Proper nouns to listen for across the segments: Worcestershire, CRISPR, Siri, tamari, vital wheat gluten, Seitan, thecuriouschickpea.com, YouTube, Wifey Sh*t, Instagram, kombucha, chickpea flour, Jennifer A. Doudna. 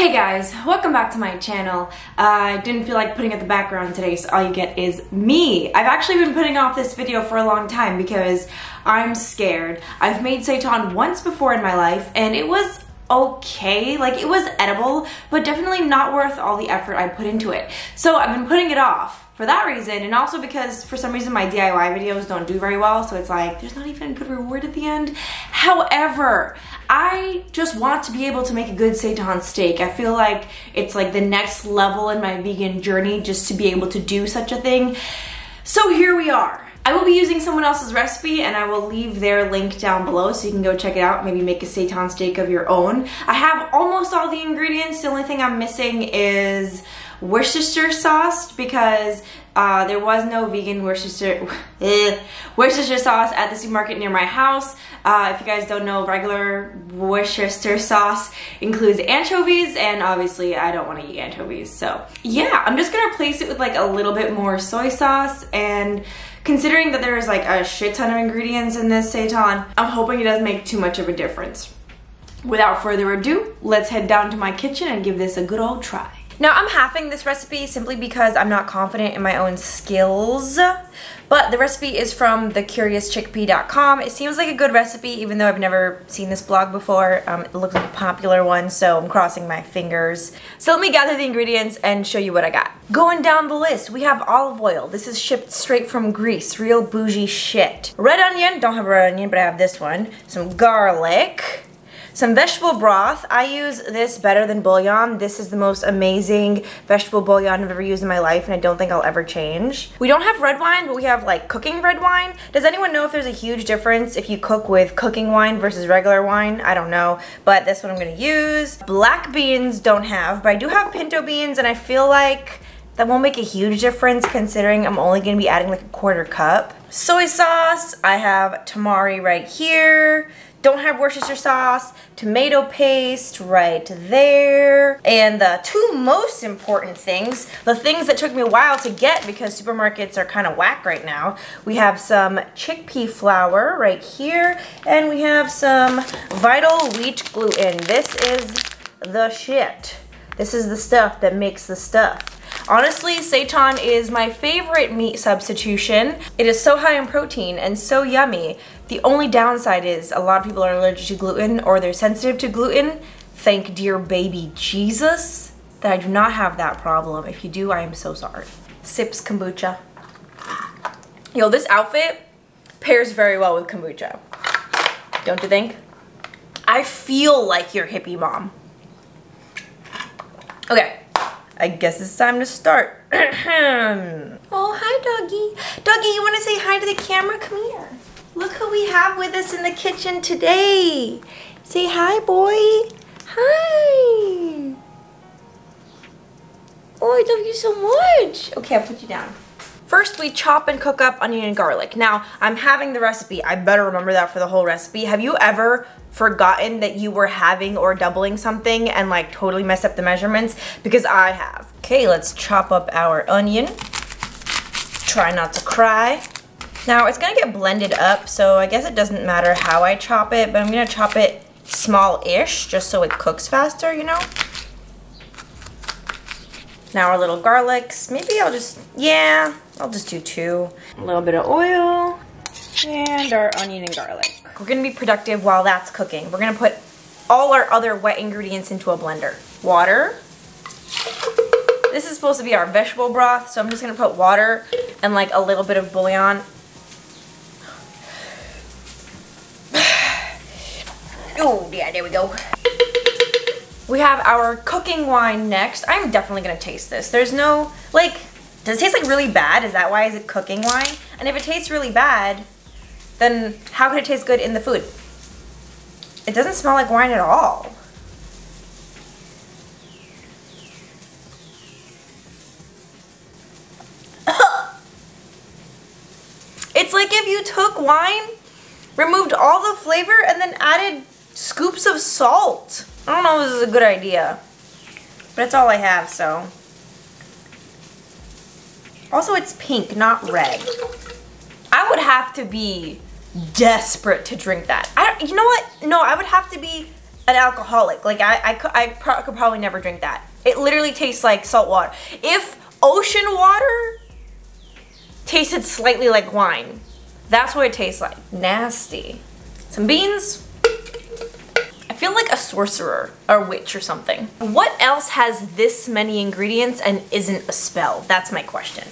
Hey guys, welcome back to my channel. I didn't feel like putting up the background today, so all you get is me. I've actually been putting off this video for a long time because I'm scared. I've made seitan once before in my life and it was okay, like it was edible, but definitely not worth all the effort I put into it. So I've been putting it off for that reason, and also because for some reason my DIY videos don't do very well, so it's like there's not even a good reward at the end. However, I just want to be able to make a good seitan steak. I feel like it's like the next level in my vegan journey just to be able to do such a thing. So here we are. I will be using someone else's recipe and I will leave their link down below so you can go check it out, maybe make a seitan steak of your own. I have almost all the ingredients. The only thing I'm missing is Worcestershire sauce because there was no vegan Worcestershire sauce at the supermarket near my house. If you guys don't know, regular Worcestershire sauce includes anchovies, and obviously I don't want to eat anchovies. So yeah, I'm just gonna replace it with like a little bit more soy sauce, and considering that there's like a shit ton of ingredients in this seitan, I'm hoping it doesn't make too much of a difference. Without further ado, let's head down to my kitchen and give this a good old try. Now, I'm halving this recipe simply because I'm not confident in my own skills, but the recipe is from thecuriouschickpea.com. It seems like a good recipe, even though I've never seen this blog before. It looks like a popular one, so I'm crossing my fingers. So let me gather the ingredients and show you what I got. Going down the list, we have olive oil. This is shipped straight from Greece, real bougie shit. Red onion, don't have a red onion, but I have this one. Some garlic. Some vegetable broth. I use this better than bouillon. This is the most amazing vegetable bouillon I've ever used in my life, and I don't think I'll ever change. We don't have red wine, but we have like cooking red wine. Does anyone know if there's a huge difference if you cook with cooking wine versus regular wine? I don't know, but that's what I'm gonna use. Black beans don't have, but I do have pinto beans, and I feel like that won't make a huge difference considering I'm only gonna be adding like a quarter cup. Soy sauce, I have tamari right here. Don't have Worcestershire sauce, tomato paste right there, and the two most important things, the things that took me a while to get because supermarkets are kind of whack right now. We have some chickpea flour right here, and we have some vital wheat gluten. This is the shit. This is the stuff that makes the stuff. Honestly, seitan is my favorite meat substitution. It is so high in protein and so yummy. The only downside is a lot of people are allergic to gluten or they're sensitive to gluten. Thank dear baby Jesus that I do not have that problem. If you do, I am so sorry. Sips kombucha. Yo, this outfit pairs very well with kombucha. Don't you think? I feel like your hippie mom. Okay. I guess it's time to start. Oh, hi, Doggy. Doggy, you want to say hi to the camera? Come here. Look who we have with us in the kitchen today. Say hi, boy. Hi. Oh, I love you so much. Okay, I'll put you down. First, we chop and cook up onion and garlic. Now, I'm having the recipe. I better remember that for the whole recipe. Have you ever forgotten that you were having or doubling something and like totally messed up the measurements? Because I have. Okay, let's chop up our onion. Try not to cry. Now, it's gonna get blended up, so I guess it doesn't matter how I chop it, but I'm gonna chop it small-ish just so it cooks faster, you know? Now our little garlics. Maybe I'll just do two. A little bit of oil and our onion and garlic. We're gonna be productive while that's cooking. We're gonna put all our other wet ingredients into a blender. Water. This is supposed to be our vegetable broth, so I'm just gonna put water and like a little bit of bouillon. Oh yeah, there we go. We have our cooking wine next. I'm definitely gonna taste this. There's no, like, does it taste like really bad? Is that why is it cooking wine? And if it tastes really bad, then how could it taste good in the food? It doesn't smell like wine at all. It's like if you took wine, removed all the flavor, and then added scoops of salt. I don't know if this is a good idea, but it's all I have, so. Also, it's pink, not red. I would have to be desperate to drink that. You know what? No, I would have to be an alcoholic. Like I could probably never drink that. It literally tastes like salt water. If ocean water tasted slightly like wine, that's what it tastes like. Nasty. Some beans. I feel like a sorcerer or witch or something. What else has this many ingredients and isn't a spell? That's my question.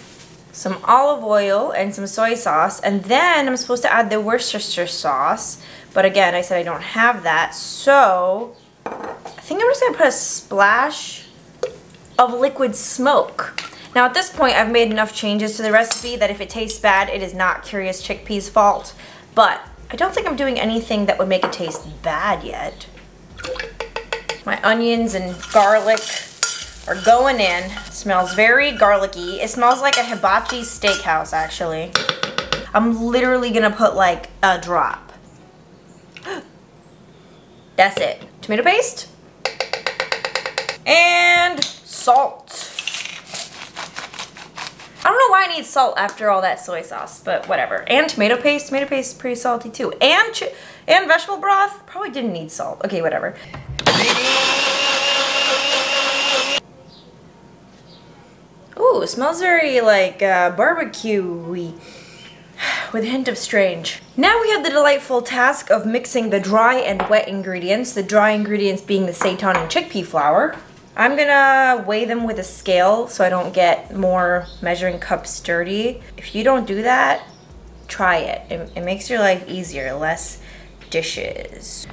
Some olive oil and some soy sauce, and then I'm supposed to add the Worcestershire sauce, but again, I said I don't have that, so I think I'm just gonna put a splash of liquid smoke. Now at this point, I've made enough changes to the recipe that if it tastes bad, it is not Curious Chickpea's fault, but I don't think I'm doing anything that would make it taste bad yet. My onions and garlic are going in. It smells very garlicky. It smells like a hibachi steakhouse, actually. I'm literally gonna put like a drop. That's it. Tomato paste and salt. I don't know why I need salt after all that soy sauce, but whatever. And tomato paste. Tomato paste is pretty salty too. And vegetable broth. Probably didn't need salt. Okay, whatever. Ooh, it smells very like barbecue-y with a hint of strange. Now we have the delightful task of mixing the dry and wet ingredients, the dry ingredients being the seitan and chickpea flour. I'm gonna weigh them with a scale so I don't get more measuring cups dirty. If you don't do that, try it. It makes your life easier, less dishes.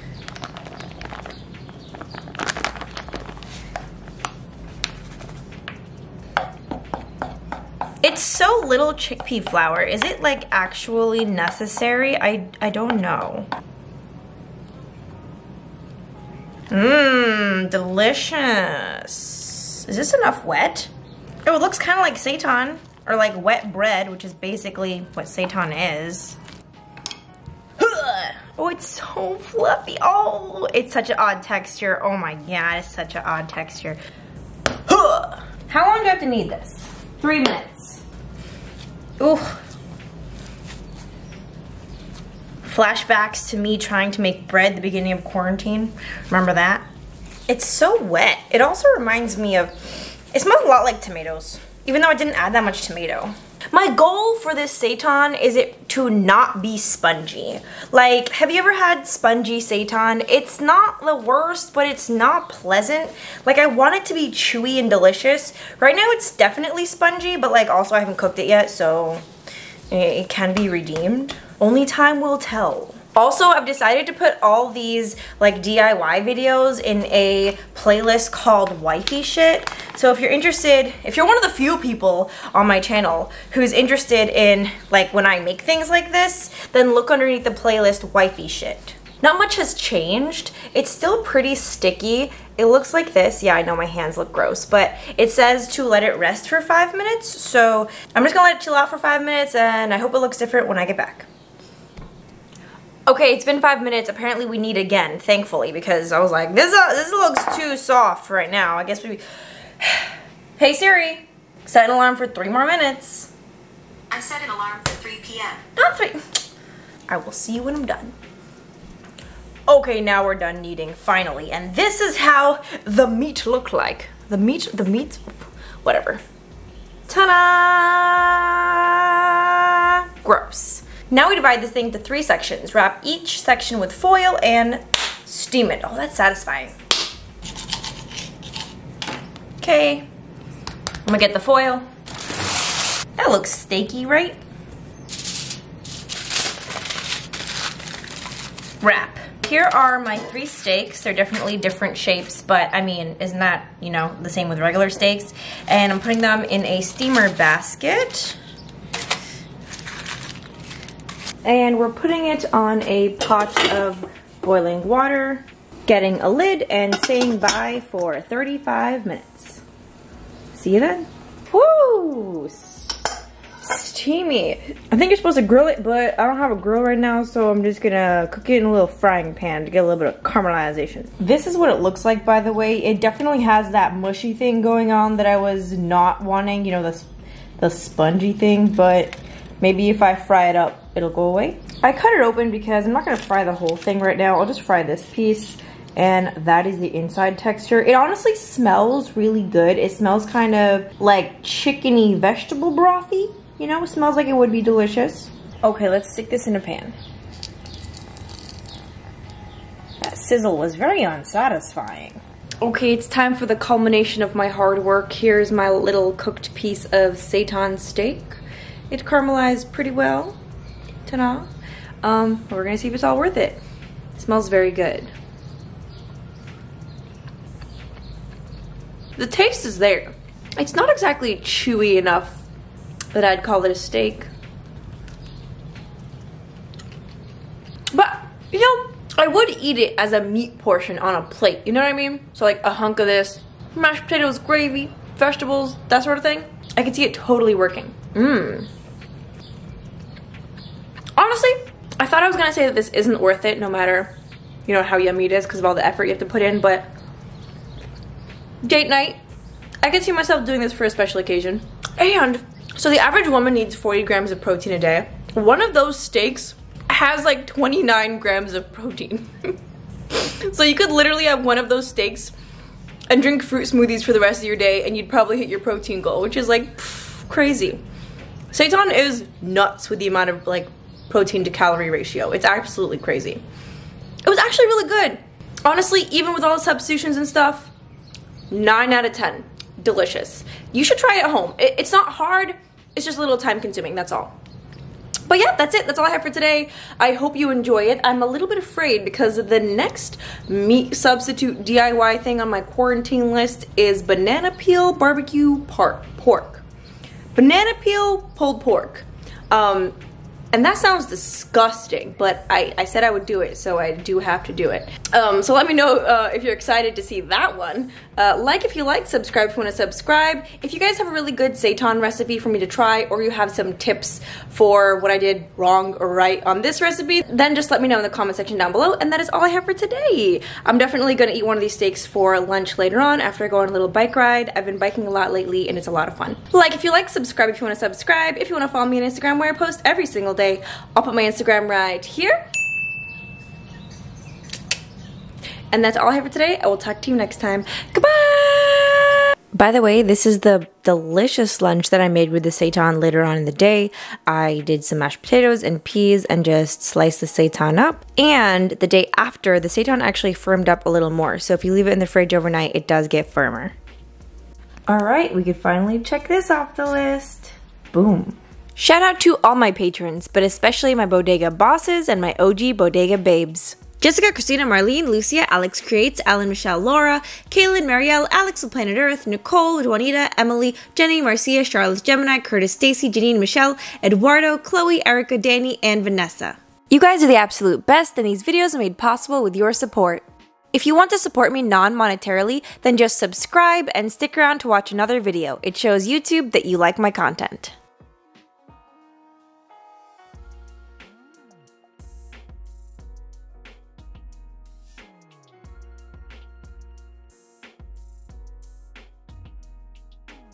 It's so little chickpea flour. Is it like actually necessary? I don't know. Mmm, delicious. Is this enough wet? Oh, it looks kind of like seitan, or like wet bread, which is basically what seitan is. Oh, it's so fluffy. Oh, it's such an odd texture. Oh my god, it's such an odd texture. How long do I have to knead this? 3 minutes. Ooh. Flashbacks to me trying to make bread at the beginning of quarantine. Remember that? It's so wet. It also reminds me of, it smells a lot like tomatoes, even though I didn't add that much tomato. My goal for this seitan is it to not be spongy. Like, have you ever had spongy seitan? It's not the worst, but it's not pleasant. Like, I want it to be chewy and delicious. Right now it's definitely spongy, but like also I haven't cooked it yet, so it can be redeemed. Only time will tell. Also, I've decided to put all these like DIY videos in a playlist called Wifey Shit. So if you're interested, if you're one of the few people on my channel who's interested in like when I make things like this, then look underneath the playlist Wifey Shit. Not much has changed. It's still pretty sticky. It looks like this. Yeah, I know my hands look gross, but it says to let it rest for 5 minutes. So I'm just gonna let it chill out for 5 minutes and I hope it looks different when I get back. Okay, it's been 5 minutes. Apparently we need again, thankfully, because I was like, this looks too soft right now. I guess we... Hey Siri, set an alarm for 3 more minutes. I set an alarm for 3 p.m. Not 3. I will see you when I'm done. Okay, now we're done kneading, finally. And this is how the meat looked like. The meat, whatever. Ta-da! Gross. Now we divide this thing into 3 sections. Wrap each section with foil and steam it. Oh, that's satisfying. Okay, I'm gonna get the foil. That looks steaky, right? Wrap. Here are my 3 steaks. They're definitely different shapes, but I mean, isn't that, you know, the same with regular steaks? And I'm putting them in a steamer basket. And we're putting it on a pot of boiling water, getting a lid and staying by for 35 minutes. See you then. Woo! Steamy. I think you're supposed to grill it, but I don't have a grill right now, so I'm just gonna cook it in a little frying pan to get a little bit of caramelization. This is what it looks like, by the way. It definitely has that mushy thing going on that I was not wanting, you know, the spongy thing, but maybe if I fry it up, it'll go away. I cut it open because I'm not gonna fry the whole thing right now. I'll just fry this piece and that is the inside texture. It honestly smells really good. It smells kind of like chickeny vegetable brothy, you know? It smells like it would be delicious. Okay, let's stick this in a pan. That sizzle was very unsatisfying. Okay, it's time for the culmination of my hard work. Here's my little cooked piece of seitan steak. It caramelized pretty well. Ta-da. We're gonna see if it's all worth it. It smells very good. The taste is there. It's not exactly chewy enough that I'd call it a steak. But, you know, I would eat it as a meat portion on a plate, you know what I mean? So like a hunk of this, mashed potatoes, gravy, vegetables, that sort of thing. I could see it totally working. Mmm. Honestly, I thought I was gonna say that this isn't worth it no matter, you know, how yummy it is because of all the effort you have to put in, but date night, I could see myself doing this for a special occasion. And so the average woman needs 40 grams of protein a day. One of those steaks has like 29 grams of protein. So you could literally have one of those steaks and drink fruit smoothies for the rest of your day and you'd probably hit your protein goal, which is like crazy. Seitan is nuts with the amount of like protein to calorie ratio. It's absolutely crazy. It was actually really good. Honestly, even with all the substitutions and stuff, 9 out of 10. Delicious. You should try it at home. It's not hard. It's just a little time consuming, that's all. But yeah, that's it. That's all I have for today. I hope you enjoy it. I'm a little bit afraid because the next meat substitute DIY thing on my quarantine list is banana peel barbecue pork. Banana peel pulled pork. And that sounds disgusting, but I said I would do it, so I do have to do it. So let me know if you're excited to see that one. Like if you like, subscribe if you want to subscribe. If you guys have a really good seitan recipe for me to try, or you have some tips for what I did wrong or right on this recipe, then just let me know in the comment section down below. And that is all I have for today. I'm definitely going to eat one of these steaks for lunch later on after I go on a little bike ride. I've been biking a lot lately, and it's a lot of fun. Like if you like, subscribe if you want to subscribe. If you want to follow me on Instagram where I post every single day. I'll put my Instagram right here. And that's all I have for today. I will talk to you next time. Goodbye! By the way, this is the delicious lunch that I made with the seitan later on in the day. I did some mashed potatoes and peas and just sliced the seitan up. And the day after, the seitan actually firmed up a little more. So if you leave it in the fridge overnight, it does get firmer. All right, we could finally check this off the list. Boom. Shout out to all my patrons, but especially my bodega bosses and my OG bodega babes. Jessica, Christina, Marlene, Lucia, Alex Creates, Alan, Michelle, Laura, Kaylin, Marielle, Alex of Planet Earth, Nicole, Juanita, Emily, Jenny, Marcia, Charlotte, Gemini, Curtis, Stacy, Janine, Michelle, Eduardo, Chloe, Erica, Danny, and Vanessa. You guys are the absolute best, and these videos are made possible with your support. If you want to support me non-monetarily, then just subscribe and stick around to watch another video. It shows YouTube that you like my content.